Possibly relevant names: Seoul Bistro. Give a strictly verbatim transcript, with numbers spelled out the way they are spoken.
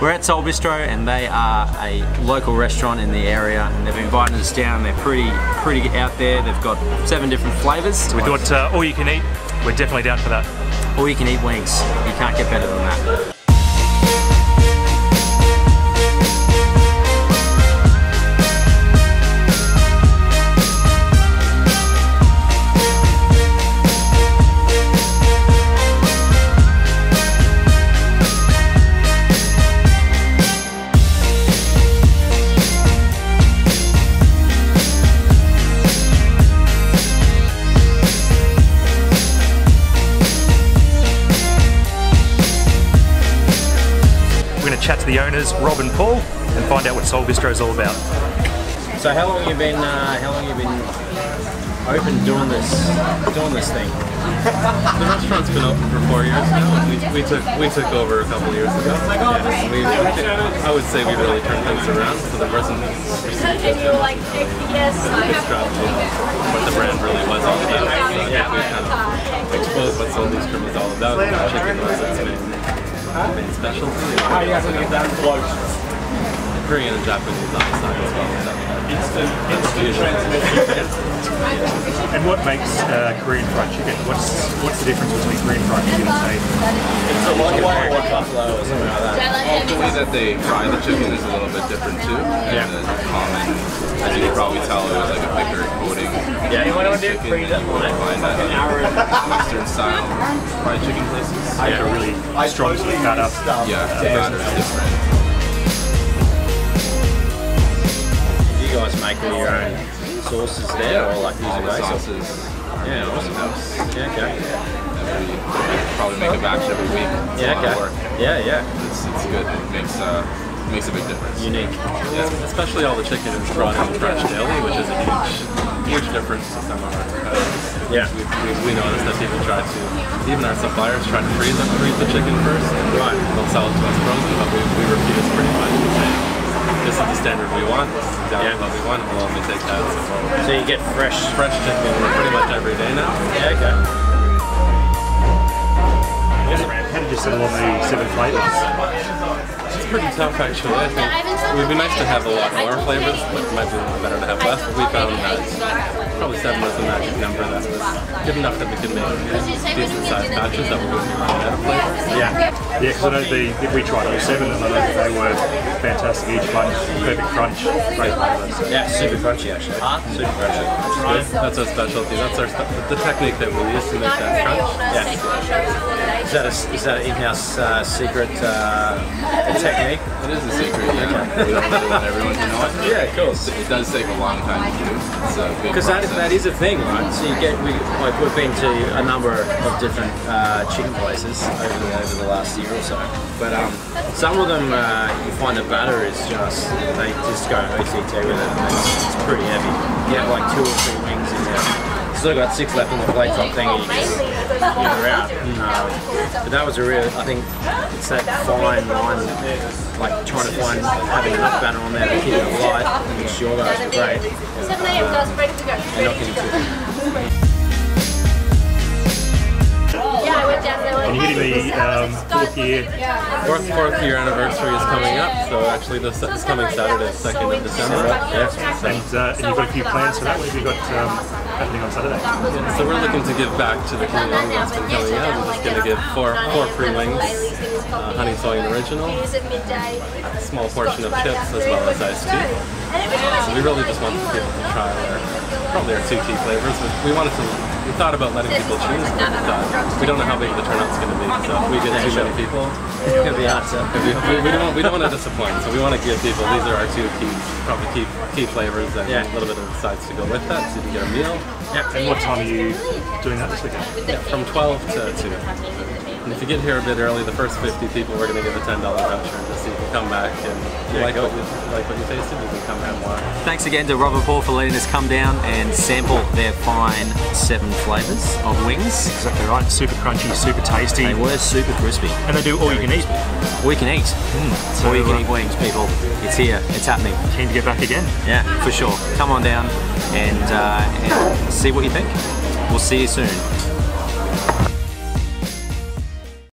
We're at Seoul Bistro and they are a local restaurant in the area, and they've invited us down. They're pretty pretty out there. They've got seven different flavours. We thought uh, all you can eat, we're definitely down for that. All you can eat wings. You can't get better than that. Chat to the owners, Rob and Paul, and find out what Seoul Bistro is all about. So, how long you been? Uh, how long you been open doing this, doing this thing? The restaurant's been open for four years now. We, we took we took over a couple of years ago. Yeah, we, I would say we really turned things around for the residents. What the brand really was all about. So, yeah, we kind of exposed what Seoul Bistro was all about. And chicken was its main. Been special. How are you guys going to get that close? Korean and Japanese on the side as well. So instant, instant transmission. And what makes uh, Korean fried chicken? What's what's the difference between Korean fried chicken and say? It's a lot more buffalo or something like that. The way that they fry the chicken is a little bit different too. Yeah. And it's common. As you can probably tell, it was like a thicker coating. Yeah, you want to do Korean? You might find that in Western style fried chicken places. I yeah, really I strongly totally cut up. Yeah, the batter is different. You guys make all your own sauces there, or like using those sauces? Yeah, awesome. Yeah, okay. Every, we probably make a batch every week. It's yeah, okay. Yeah, yeah. It's, it's good. It makes uh, it makes a big difference. Unique, yeah, especially all the chicken is fried in fresh deli, which is a huge, huge difference to some of our competitors. Yeah, we, we, we noticed that people try to, even our suppliers try to freeze them, freeze the chicken first, and right. They'll sell it to us frozen, but we, we refuse pretty much to say, this is the standard we want, this is exactly yeah. what we want, we'll only take that. So, so you get fresh fresh chicken pretty much every day now. Yeah, okay. How did you settle on the seven flavors? It's pretty tough actually. I think it would be nice to have a lot more flavors, but it might be better to have less. But we found that probably seven was the magic number that was good enough that we could make decent sized batches that we wouldn't run out of flavors. Yeah, yeah, because I know the, if we tried all seven and I know that they were fantastic, each one, perfect crunch, great flavors. Yeah, super crunchy actually. Huh? Super crunchy. Right. That's our specialty. That's our the technique that we use to make that crunch. Yeah. Is that a, is that an in-house uh, secret? Uh, Technique. It is a secret, yeah. Okay. We don't do it, everyone, you know what? Yeah, of course. It does take a long time to do. Because that, that is a thing, right? So you get, we, like we've been to a number of different uh, chicken places over the, over the last year or so. But um, some of them, uh, you find the batter is just, they just go O T T with it. And it's, it's pretty heavy. You have like two or three wings in there. Still got six left on the plate, so I'm thinking you just, you're out. Um, but that was a real, I think it's that fine line, like trying to find having enough batter on there to keep it light and make sure that it's great. And you're going to be um, fourth year. Fourth, fourth year anniversary is coming up, so actually this is coming Saturday, second of December. Yeah. And, uh, and you've got a few plans for that. What have you got um, happening on Saturday? Yeah, so we're looking to give back to the community that's been coming out. We're just going to give four, four free wings, uh, honey soy original, a small portion of chips as well as iced tea. So we really just want people to try our, probably our two key flavors. We wanted to, we thought about letting people choose, but uh, we don't know how big the turnout's going to be. So if we get too many people, it's going to be hard to. We, we don't, we don't want to disappoint, so we want to give people, these are our two key, probably key, key flavors and yeah. a little bit of sides to go with that, so you can get a meal. Yeah. And what time are you doing that this weekend? Yeah, from twelve to two. And if you get here a bit early, the first fifty people, we're going to give a ten dollar voucher just so you can come back and if you yeah, like, cool. what you, like what you tasted, you can come have more. Thanks again to Rob and Paul for letting us come down and sample their fine seven flavours of wings. Exactly right. Super crunchy, super tasty. They were super crispy. And they do all you can eat. All you can eat. Mm. So all you can eat wings, people. It's here. It's happening. Keen to get back again. Yeah, for sure. Come on down and, uh, and see what you think. We'll see you soon.